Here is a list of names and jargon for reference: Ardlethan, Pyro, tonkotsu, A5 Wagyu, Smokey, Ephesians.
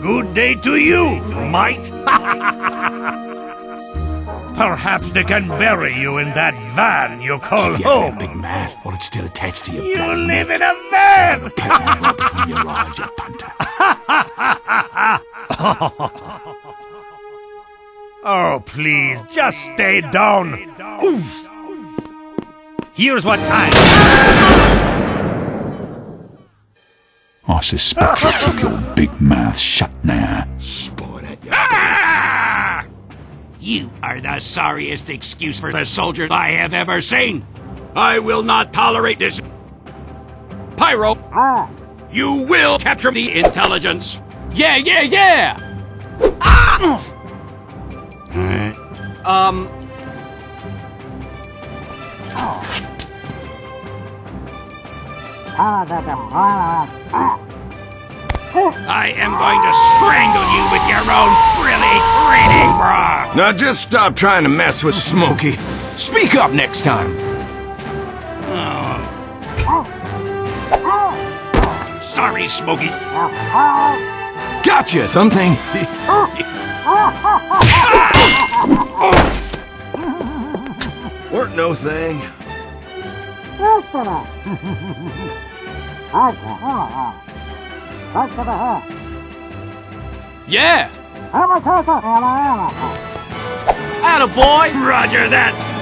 Good day to you, mate. Perhaps they can bury you in that van you call home. Big man, or it's still attached to your You live neck. In a van! The panhandle between your eyes, you punter. Oh, please, just stay down. Oof. Here's what I suspect you took your big mouth shut now. Sport at you. Ah! You are the sorriest excuse for the soldier I have ever seen. I will not tolerate this. Pyro, you will capture the intelligence. Yeah, yeah, yeah! Ah! I am going to strangle you with your own frilly training, brah! Now just stop trying to mess with Smokey. Speak up next time. Oh. Sorry, Smokey. Gotcha, something. Weren't no thing. Yeah! Attaboy! Roger that!